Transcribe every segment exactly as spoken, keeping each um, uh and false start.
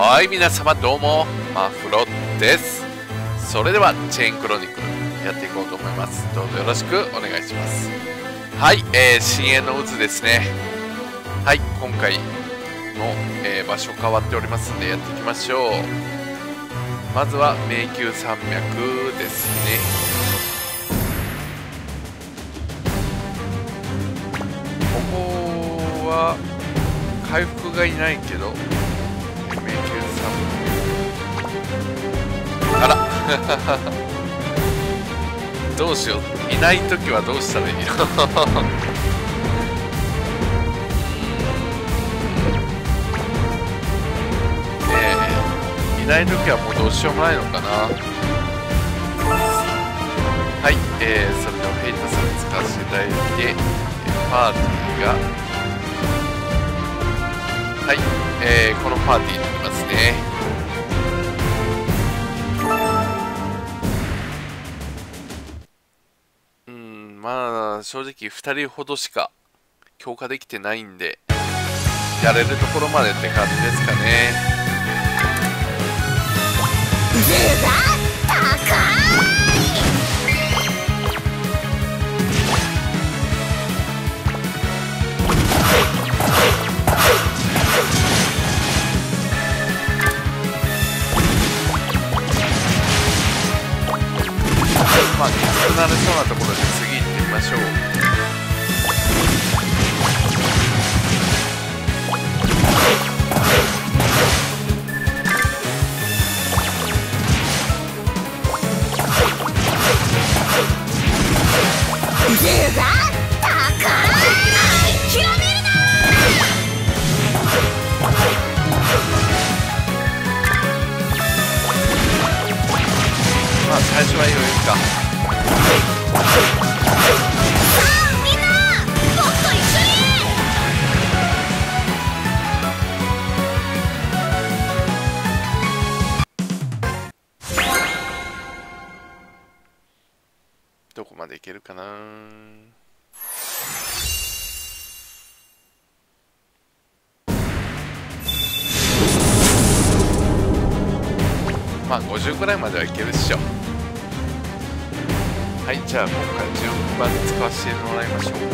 はい、皆様どうも、マフロです。それではチェーンクロニクルやっていこうと思います。どうぞよろしくお願いします。はい、えー、深淵の渦ですね。はい、今回の、えー、場所変わっておりますんでやっていきましょう。まずは迷宮山脈ですね。ここは回復がいないけど迷宮山脈、あらどうしよう、いない時はどうしたらいいのえー、いない時はもうどうしようもないのかな。はい、えー、それではヘイトさんに使わせていただいて、パーティーがはい、えー、このパーティーになりますね。まあ正直ふたりほどしか強化できてないんで、やれるところまでって感じですかね。まあきつくなりそうなところで次ましょう。はい、まあ最初は余裕か。どこまでいけるかな。まあごじゅうくらいまではいけるっしょ。はい、じゃあ今回順番に使わせてもらいましょうかね。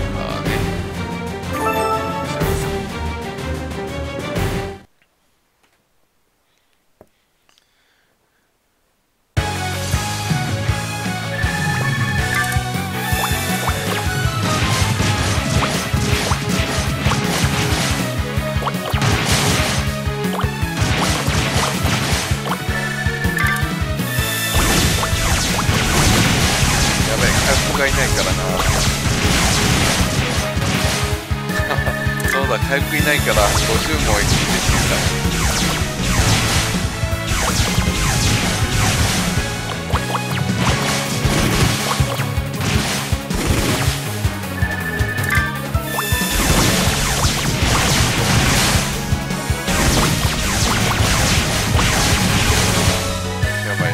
回復がいないからなそうだ、回復いないからごじゅうもいきてきた。やばいやばい、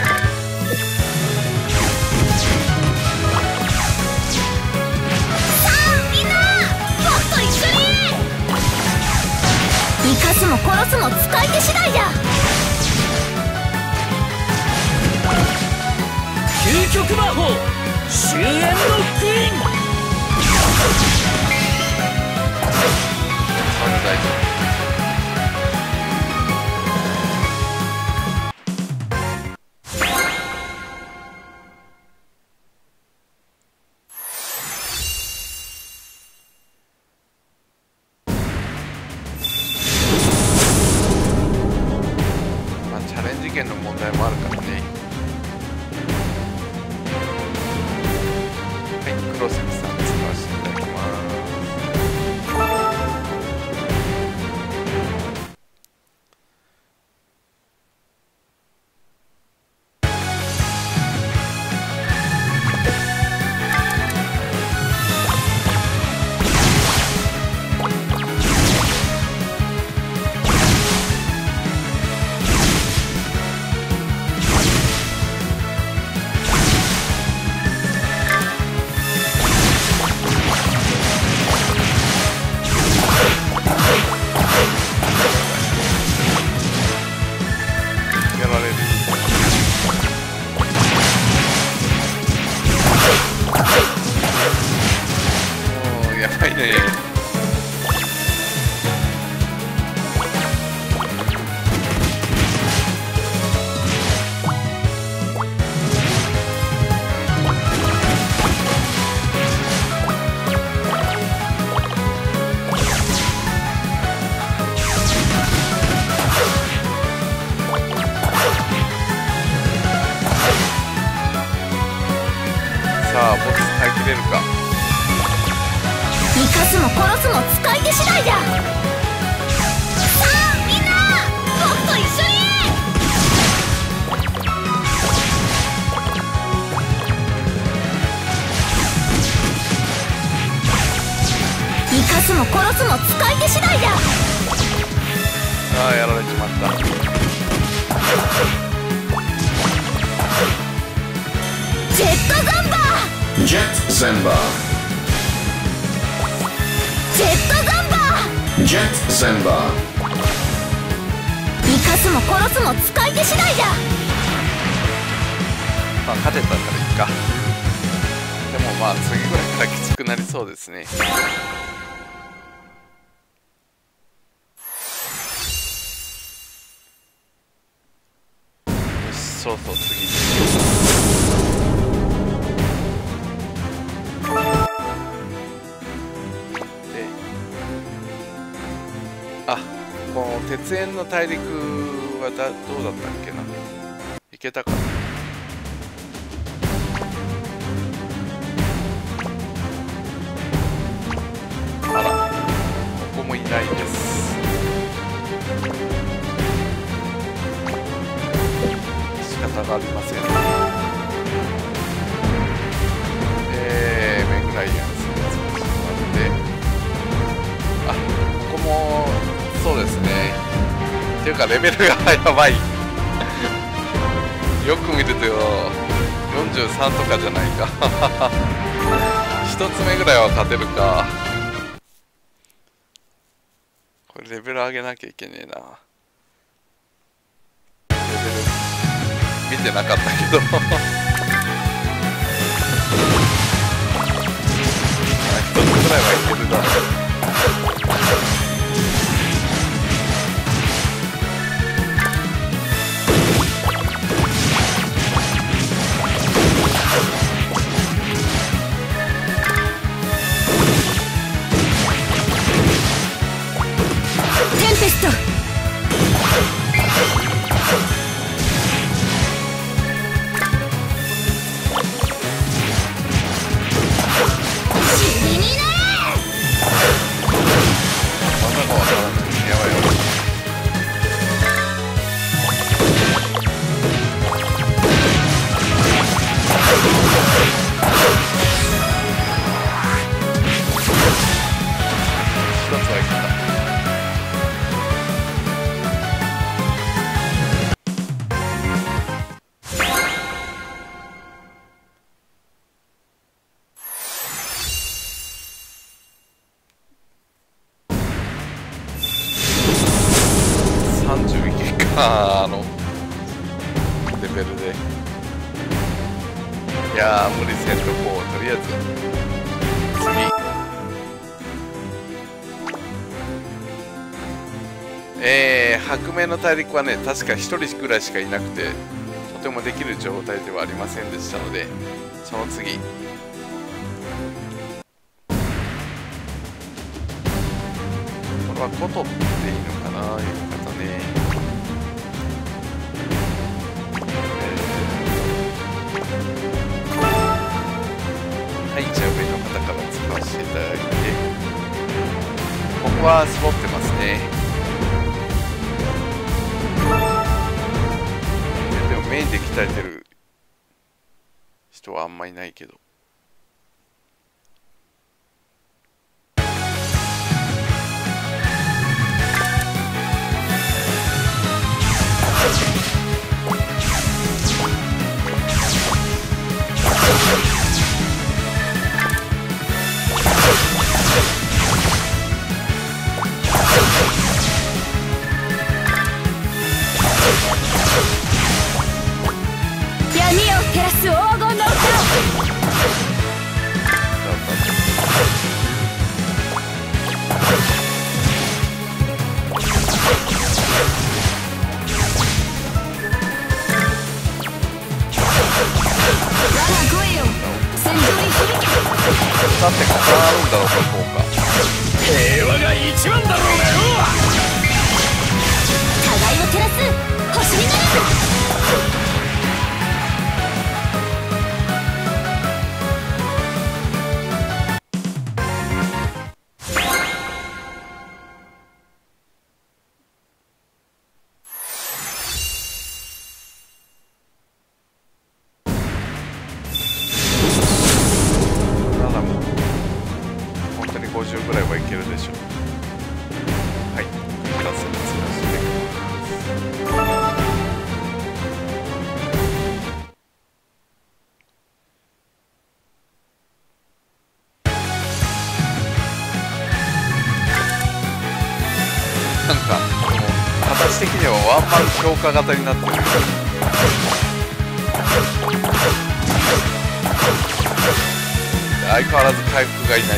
生かすも殺すも使い手次第だ。究極魔法終焉のクイーン。黒崎さん使わせていただきます。さあボス耐えきれるか。生かすも殺すも使い手次第だ。さあみんな僕と一緒に。生かすも殺すも使い手次第だ。ああやられちまった。ジェットセンバー、ジェットセンバー、ジェットセンバー、ジェットセンバー。生かすも殺すも使い手次第だ。まあ勝てたからいいか。でもまあ次ぐらいからきつくなりそうですね。よし、そうそう次。鉄炎の大陸はだどうだったっけな。行けたかな。あらここもいないです。仕方がありません。えーメグライアンスが少しあって、あここもそうですね。っていうかレベルがやばいよく見るとよよんじゅうさんとかじゃないかひとつめぐらいは勝てるか。これレベル上げなきゃいけねえな。レベル見てなかったけどひとつぐらいはいけるな大陸はね、確かひとりぐらいしかいなくてとてもできる状態ではありませんでしたので、その次これはコトっていいのかな、呼び方ね、えー、はい、じゃあ上の方から使わせていただいて、ここは絞ってますね。メインで鍛えてる人はあんまいないけど、だって重なるんだろうか、こうか平和が一番だろうがよ。互いを照らす星になる。形的にはワンマン強化型になってる。相変わらず回復がいない。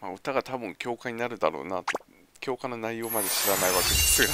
まあ、歌が多分教科になるだろうなと、教科の内容まで知らないわけですが。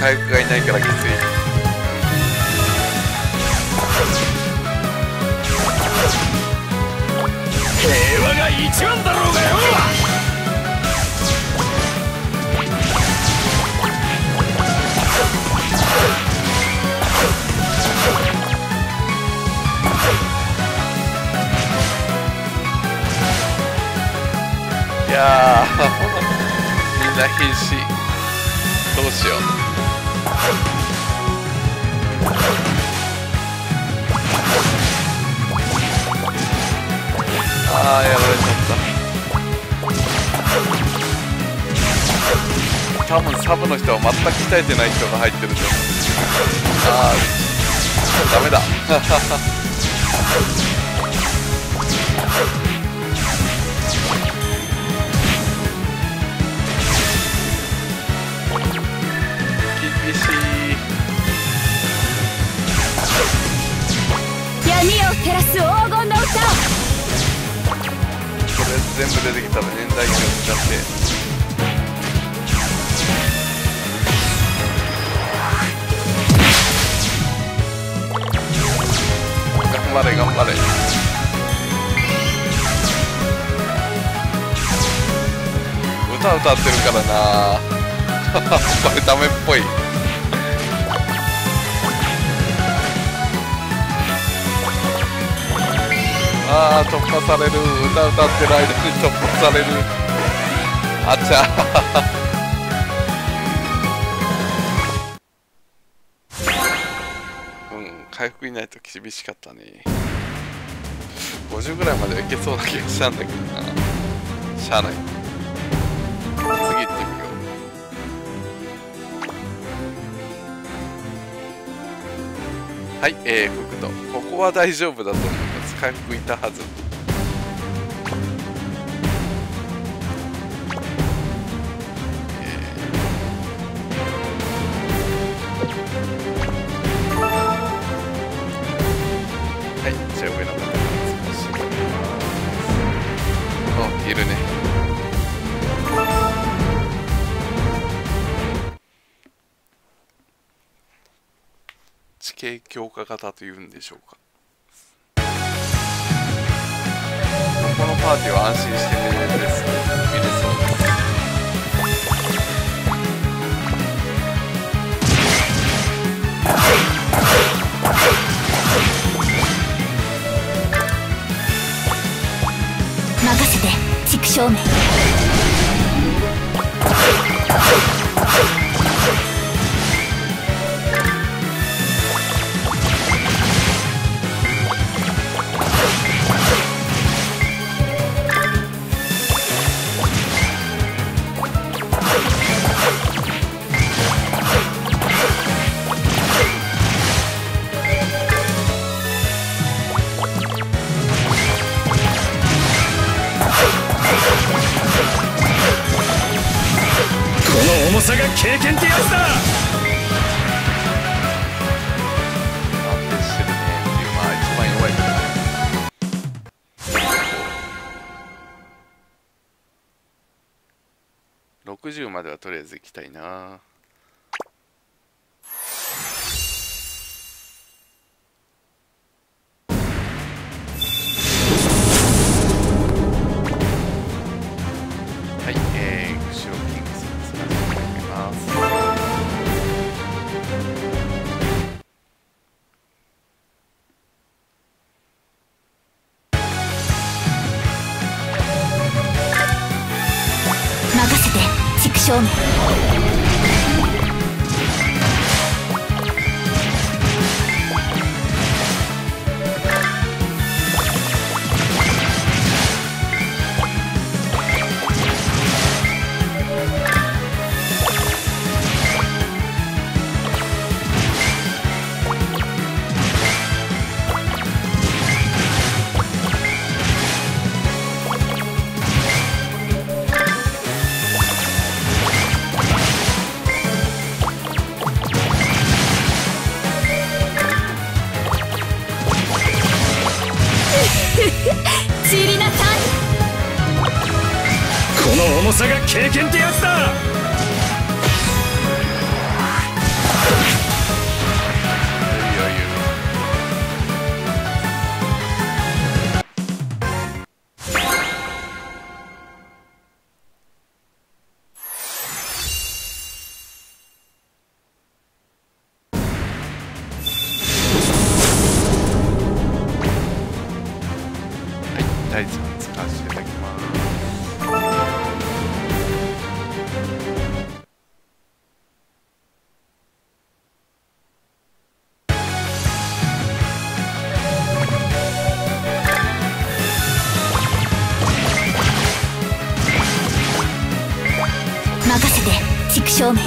回復がいないからきつい。平和が一番だろうがよ。いやみんな必死。どうしよう。ああ、やられちゃった。多分サブの人は全く鍛えてない人が入ってると思う。ああ、ダメだ。厳しい。闇を照らす黄金の歌を。全部出てきたら年代記憶になって頑張れ頑張れ。歌歌ってるからなこれダメっぽい。ああ、突破される。歌歌ってる間に突破される。あちゃうん、回復いないと厳しかったね。ごじゅうぐらいまではいけそうな気がしたんだけどな。しゃあない。次行ってみよう。はい、えー、フクト、ここは大丈夫だと思います。回復いたはず。えー、はい、じゃあ上の方に少し。あ、いるね。地形強化型というんでしょうか。このパーティーは安心して見れそうです。任せて畜生め。これが経験ってやつだ。ろくじゅうまではとりあえず行きたいな。この重さが経験ってやつだ。正面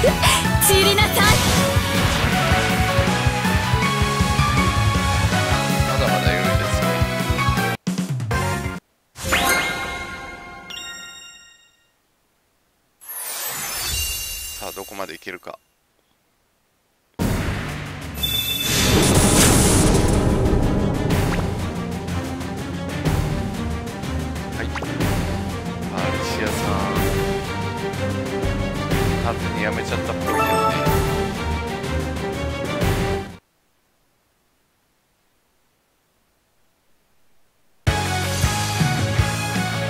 正面散りなさい。まだまだ良いですね。さあどこまで行けるか。勝手にやめちゃったっぽいけどね。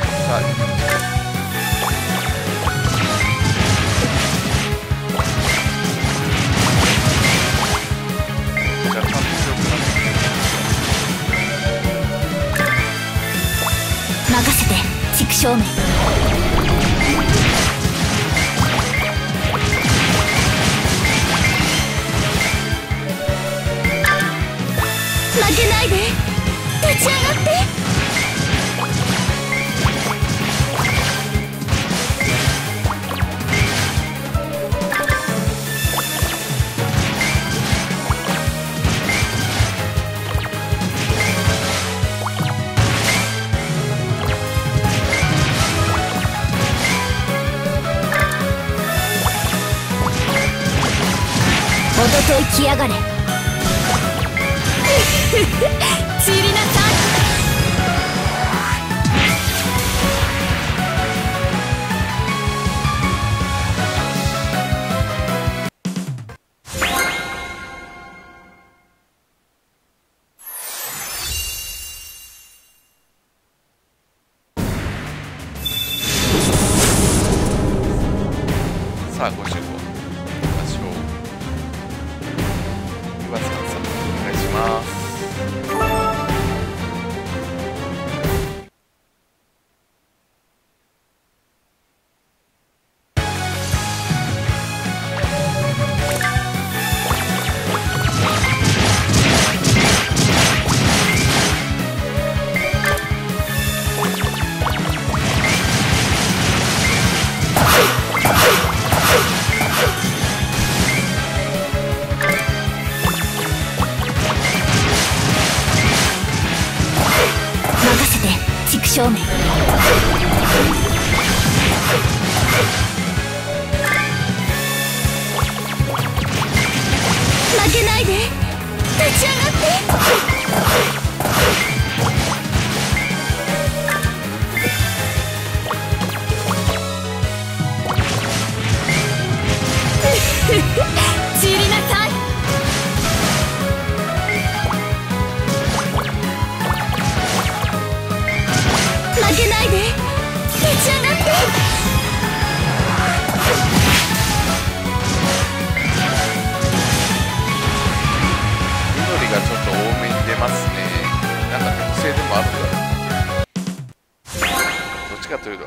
さあじゃあ完璧よくなって任せて畜生め。Thank you. けないで、立ち上がって。おととい来やがれ。散りなさい。さあごしゅう正面。負けないで、立ち上がって。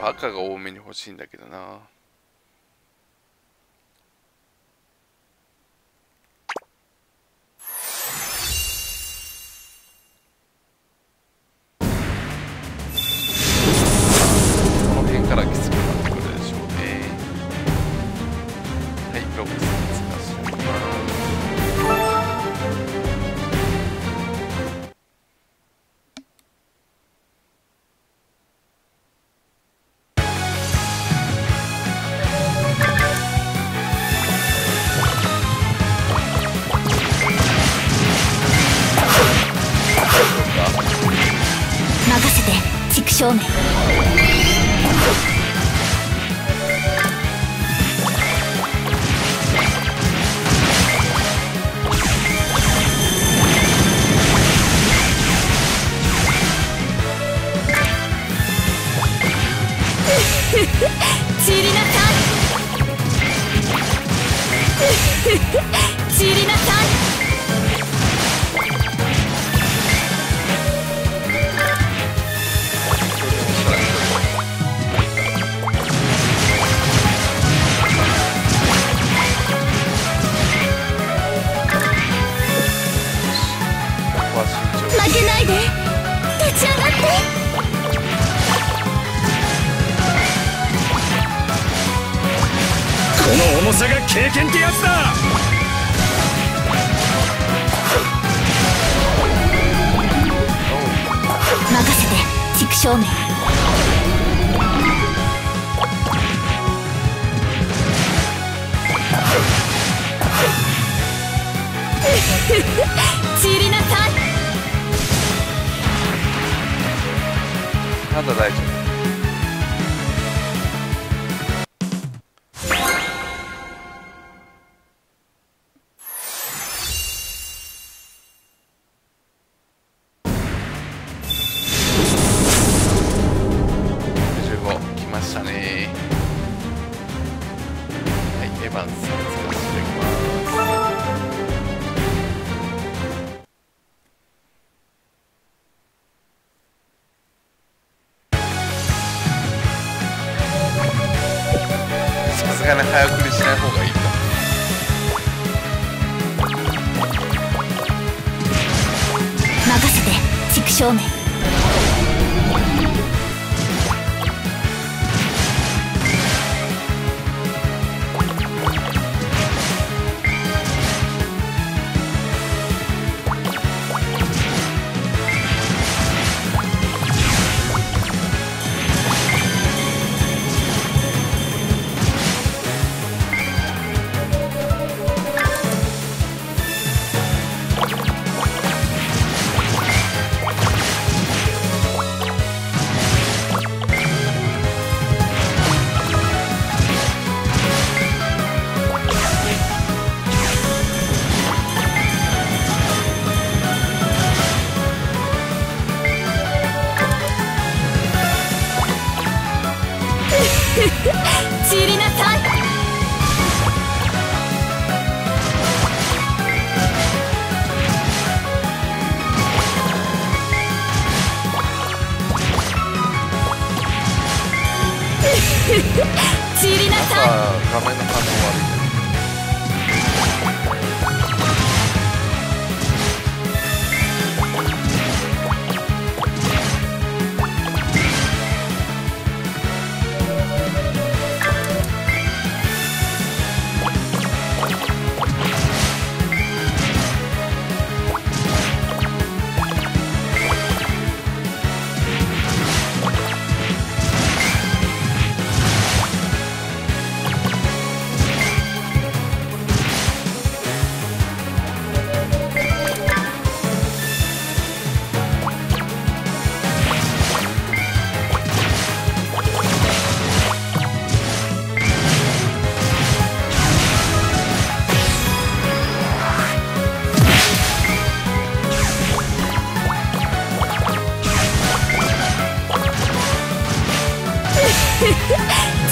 赤が多めに欲しいんだけどな。この辺からきつくなってくるでしょうね。はい、ロックスに使います。正面。負散りなさい。この重さが経験ってやつだ。任せて、畜生め。散りなさい。まだ大丈夫。早送りしない方がいいか。任正面。散りなさい。散りなさい。画面の反応悪い。散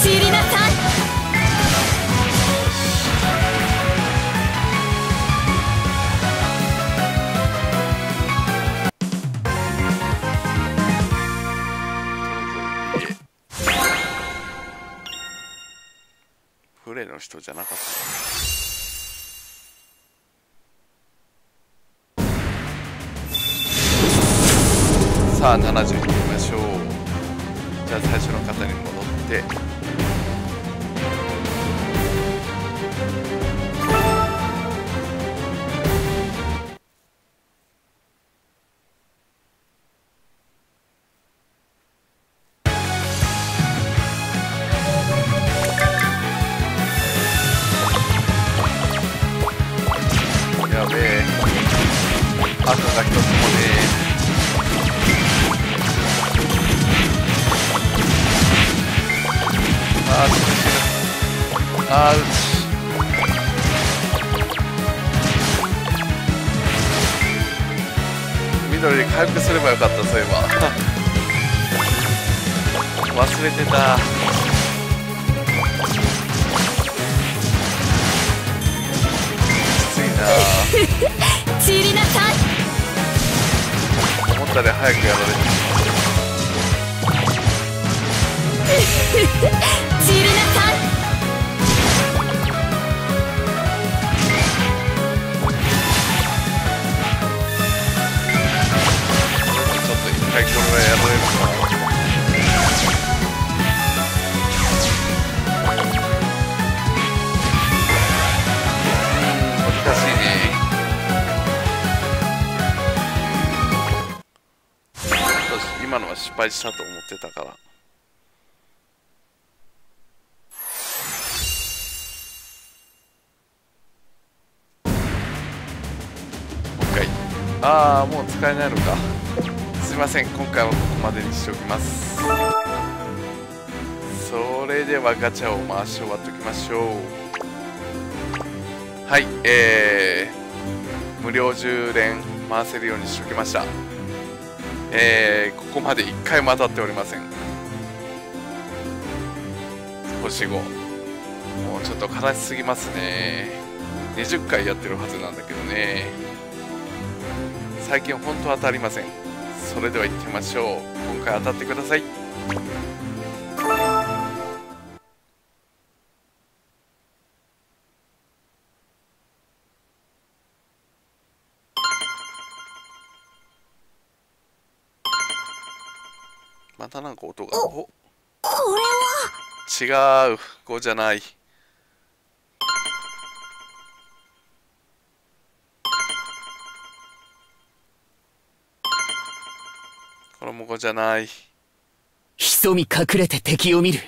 りなさい。フレの人じゃなかった。さあななじゅう行きましょう。じゃあ最初の方に戻ってやべえあとがひとつもね。ああ、うち。緑で回復すればよかった、そういえば。忘れてた。きついな。散りなさい。思ったより早くやられた。散りなさい。ちょっと一回これはやられるかな。今のは失敗したと思ってたから。ああ、もう使えないのか。すいません、今回はここまでにしておきます。それではガチャを回し終わっておきましょう。はい、えー、無料じゅう連回せるようにしておきました。えー、ここまでいっかいも当たっておりません。星ご。もうちょっと悲しすぎますね。にじゅっかいやってるはずなんだけどね。最近本当当たりません。それでは行ってみましょう。今回当たってください。またなんか音が。お、お、これは違う、こうじゃない。これもこうじゃない。潜み隠れて敵を見る、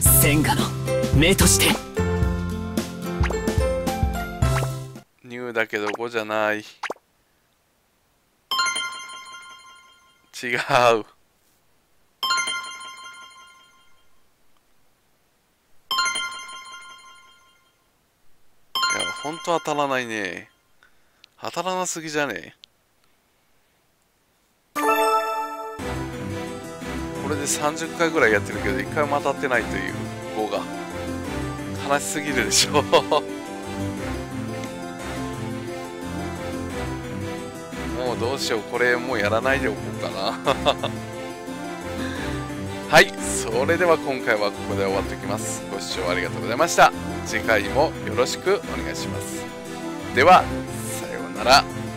千賀の目として。ニューだけどこうじゃない。違う。いや、ほんと当たらないね。当たらなすぎじゃねえ。これでさんじゅっかいぐらいやってるけどいっかいも当たってないというごが悲しすぎるでしょもうどうしよう、これもうやらないでおこうかなはい、それでは今回はここで終わっておきます。ご視聴ありがとうございました。次回もよろしくお願いします。では、さようなら。